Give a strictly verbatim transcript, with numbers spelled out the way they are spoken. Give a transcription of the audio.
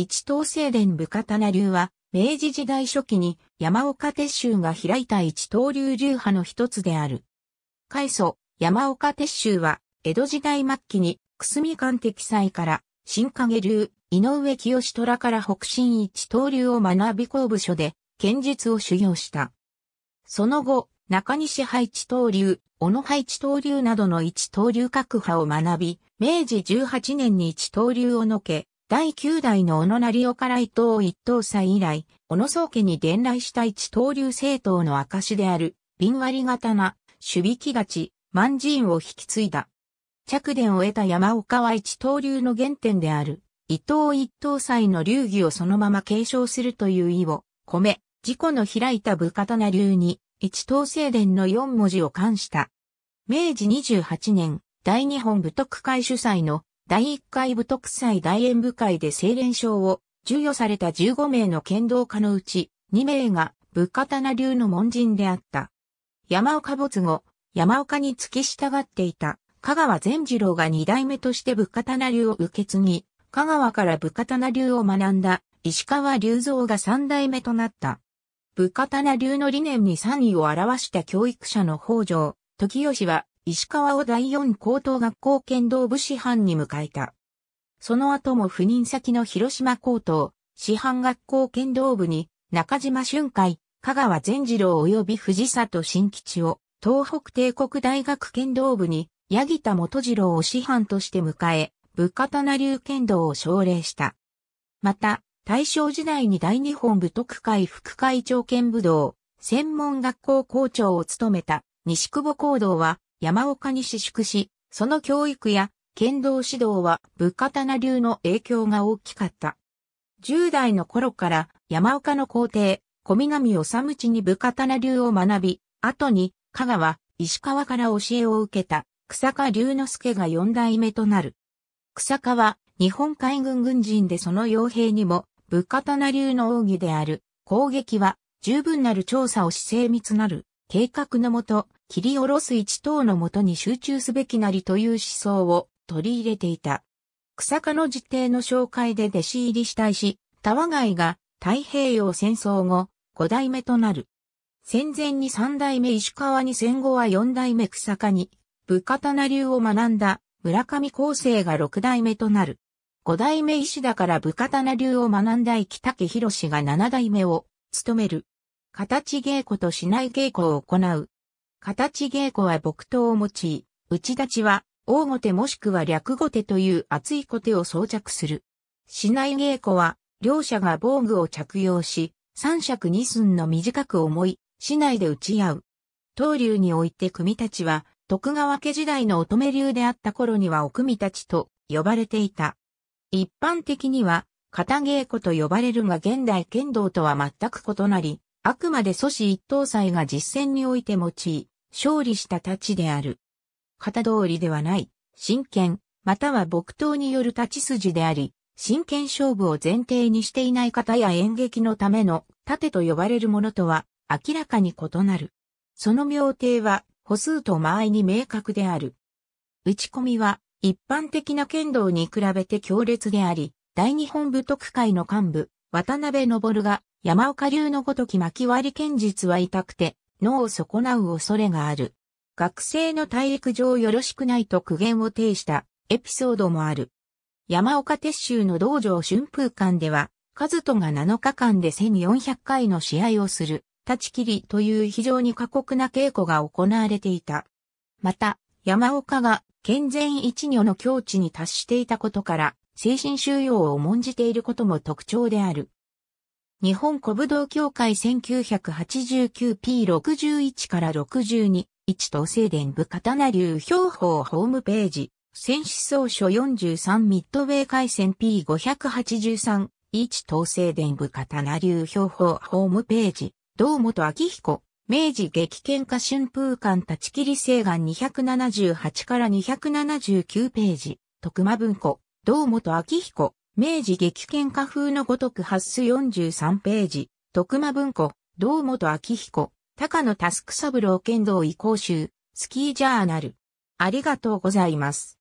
一等正殿武刀流は、明治時代初期に山岡鉄舟が開いた一刀流流派の一つである。開祖、山岡鉄舟は、江戸時代末期に、久住貫敵斎から、新影流、井上清虎から北進一刀流を学び工部所で、剣術を修行した。その後、中西派一刀流、小野派一刀流などの一刀流各派を学び、明治じゅうはちねんに一刀流をのけ、だいきゅうだいの小野成夫から伊藤一等斎以来、小野宗家に伝来した一刀流正統の証である、瓶割刀、守備木立、万人を引き継いだ。着伝を得た山岡は一刀流の原点である、伊藤一等斎の流儀をそのまま継承するという意を込め、自己の開いた武刀流に、一等正殿のよん文字を冠した。明治にじゅうはちねん、大日本武徳会主催のだいいっかい武徳祭大演武会で青錬賞を授与されたじゅうごめいの剣道家のうちにめいが武刀流の門人であった。山岡没後、山岡に付き従っていた香川善次郎がにだいめとして武刀流を受け継ぎ、香川から武刀流を学んだ石川隆三がさんだいめとなった。武刀流の理念に賛意を表した教育者の北条時義は石川をだいよん高等学校剣道部師範に迎えた。その後も赴任先の広島高等師範学校剣道部に中島俊海、香川善次郎及び藤里新吉を東北帝国大学剣道部に八木田元次郎を師範として迎え、武刀流剣道を奨励した。また、大正時代に大日本武徳会副会長兼武道、専門学校校長を務めた西久保弘道は山岡に私淑し、その教育や剣道指導は武刀流の影響が大きかった。じゅうだいの頃から山岡の皇帝、小南治家に武刀流を学び、後に香川、石川から教えを受けた草加龍之介がよんだいめとなる。草加は日本海軍軍人でその傭兵にも、武刀流の奥義である攻撃は十分なる調査をし精密なる計画のもと切り下ろす一刀のもとに集中すべきなりという思想を取り入れていた。草加の実弟の紹介で弟子入りした石田和外が太平洋戦争後ごだいめとなる。戦前にさんだいめ石川に戦後はよんだいめ草加に武刀流を学んだ村上康生がろくだいめとなる。ごだいめ石田から武刀流を学んだ生竹博がななだいめを務める。形稽古と竹刀稽古を行う。形稽古は木刀を用い、打ち立ちは大後手もしくは略後手という厚い小手を装着する。竹刀稽古は両者が防具を着用し、三尺二寸の短く重い竹刀で打ち合う。東流において組太刀は徳川家時代の乙女流であった頃にはお組太刀と呼ばれていた。一般的には、形稽古と呼ばれるが現代剣道とは全く異なり、あくまで祖師一等斎が実戦において用い、勝利した太刀である。型通りではない、真剣、または木刀による太刀筋であり、真剣勝負を前提にしていない型や演劇のための盾と呼ばれるものとは明らかに異なる。その明定は、歩数と間合いに明確である。打ち込みは、一般的な剣道に比べて強烈であり、大日本武徳会の幹部、渡辺昇が山岡流のごとき巻き割り剣術は痛くて、脳を損なう恐れがある。学生の体育上よろしくないと苦言を呈したエピソードもある。山岡鉄舟の道場春風館では、和人がなのかかんでせんよんひゃっかいの試合をする、立ち切りという非常に過酷な稽古が行われていた。また、山岡が、健全一如の境地に達していたことから、精神修養を重んじていることも特徴である。日本古武道協会 せんきゅうひゃくはちじゅうきゅう ピーろくじゅういちからろくじゅうに、一等正殿武刀流標本ホームページ、戦思想書よんじゅうさんミッドウェー海戦 ピーごひゃくはちじゅうさん、一等正殿武刀流標本ホームページ、堂本明彦。明治激剣家春風館立ち切り誓願にひゃくななじゅうはちからにひゃくななじゅうきゅうページ、徳間文庫、堂本明彦、明治激剣家風のごとく発すよんじゅうさんページ、徳間文庫、堂本明彦、高野佑三郎剣道移行集、スキージャーナル。ありがとうございます。